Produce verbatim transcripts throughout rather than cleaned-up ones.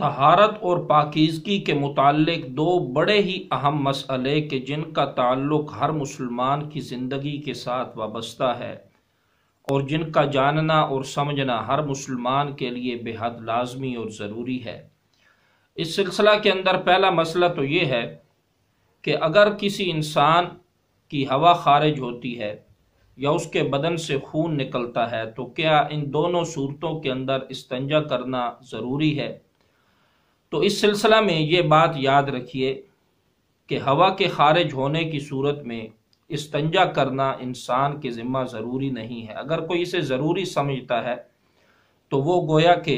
तहारत और पाकीज़गी के मुतालिक दो बड़े ही अहम मसले के जिनका ताल्लुक़ हर मुसलमान की ज़िंदगी के साथ वाबस्ता है और जिनका जानना और समझना हर मुसलमान के लिए बेहद लाजमी और ज़रूरी है। इस सिलसिला के अंदर पहला मसला तो ये है कि अगर किसी इंसान की हवा खारिज होती है या उसके बदन से खून निकलता है तो क्या इन दोनों सूरतों के अंदर इस्तंजा करना ज़रूरी है? तो इस सिलसिला में ये बात याद रखिए कि हवा के खारिज होने की सूरत में इस्तंजा करना इंसान के ज़िम्मा ज़रूरी नहीं है। अगर कोई इसे ज़रूरी समझता है तो वो गोया के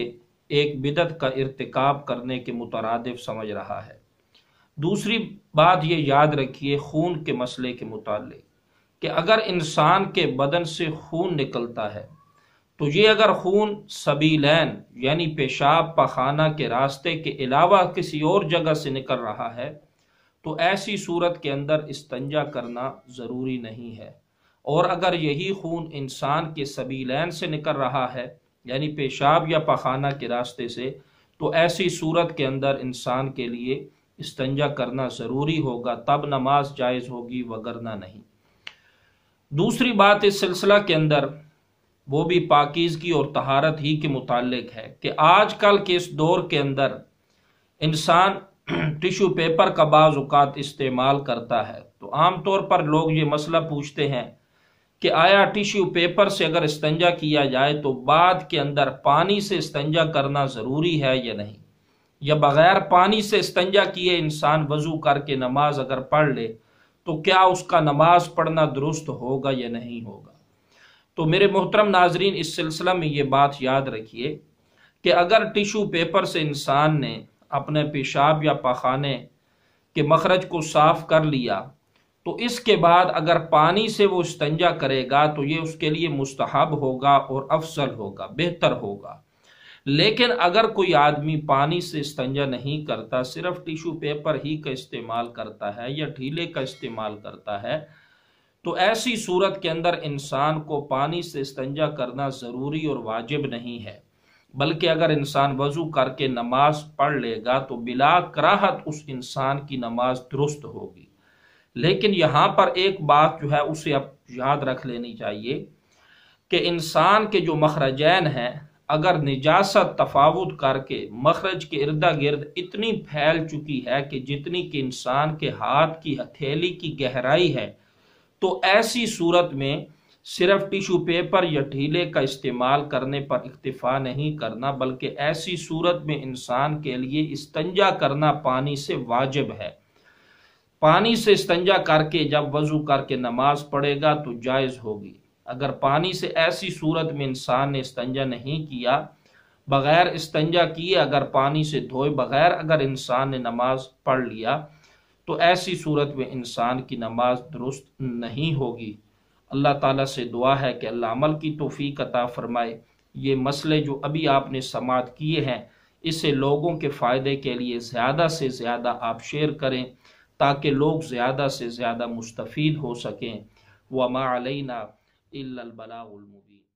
एक बिदत का इर्तिकाब करने के मुतरादिफ समझ रहा है। दूसरी बात ये याद रखिए खून के मसले के मुतालिक कि अगर इंसान के बदन से खून निकलता है तो ये अगर खून सबीलैन यानी पेशाब पखाना के रास्ते के अलावा किसी और जगह से निकल रहा है तो ऐसी सूरत के अंदर इस्तंजा करना ज़रूरी नहीं है। और अगर यही खून इंसान के सबीलैन से निकल रहा है यानी पेशाब या पखाना के रास्ते से तो ऐसी सूरत के अंदर इंसान के लिए इस्तंजा करना ज़रूरी होगा, तब नमाज जायज़ होगी वगरना नहीं। दूसरी बात इस सिलसिला के अंदर वो भी पाकीज़गी और तहारत ही के मुतालिक है कि आजकल के इस दौर के अंदर इंसान टिशू पेपर का बाज़ औक़ात इस्तेमाल करता है। तो आम तौर पर लोग ये मसला पूछते हैं कि आया टिशू पेपर से अगर इस्तंजा किया जाए तो बाद के अंदर पानी से इस्तंजा करना ज़रूरी है या नहीं, या बग़ैर पानी से इस्तंजा किए इंसान वज़ू करके नमाज अगर पढ़ ले तो क्या उसका नमाज पढ़ना दुरुस्त होगा या नहीं होगा? तो मेरे मोहतरम नाजरीन, इस सिलसिला में ये बात याद रखिए कि अगर टिशू पेपर से इंसान ने अपने पेशाब या पखाने के मखरज को साफ़ कर लिया तो इसके बाद अगर पानी से वो इस्तंजा करेगा तो ये उसके लिए मुस्तहब होगा और अफजल होगा, बेहतर होगा। लेकिन अगर कोई आदमी पानी से इस्तंजा नहीं करता, सिर्फ टिशू पेपर ही का इस्तेमाल करता है या ढीले का इस्तेमाल करता है तो ऐसी सूरत के अंदर इंसान को पानी से इस्तंजा करना ज़रूरी और वाजिब नहीं है, बल्कि अगर इंसान वज़ू करके नमाज पढ़ लेगा तो बिला कराहत उस इंसान की नमाज दुरुस्त होगी। लेकिन यहाँ पर एक बात जो है उसे अब याद रख लेनी चाहिए कि इंसान के जो मखरजैन हैं अगर निजासत तफावुत करके मखरज के इर्दा गिर्द इतनी फैल चुकी है कि जितनी कि इंसान के हाथ की हथेली की गहराई है तो ऐसी सूरत में सिर्फ टिशू पेपर या ढीले का इस्तेमाल करने पर इक्तिफा नहीं करना, बल्कि ऐसी सूरत में इंसान के लिए इस्तंजा करना पानी से वाजिब है। पानी से इस्तंजा करके जब वज़ू करके नमाज पढ़ेगा तो जायज़ होगी। अगर पानी से ऐसी सूरत में इंसान ने इस्तंजा नहीं किया, बग़ैर इस्तंजा किए अगर पानी से धोए बग़ैर अगर इंसान ने नमाज पढ़ लिया तो ऐसी सूरत में इंसान की नमाज दुरुस्त नहीं होगी। अल्लाह ताला से दुआ है कि अल्लाह अमल की तौफीक अता फरमाए। ये मसले जो अभी आपने समाअत किए हैं इसे लोगों के फ़ायदे के लिए ज़्यादा से ज़्यादा आप शेयर करें ताकि लोग ज़्यादा से ज़्यादा मुस्तफ़ीद हो सकें। वमा अलैना इल्लल बलागुल मुबीन।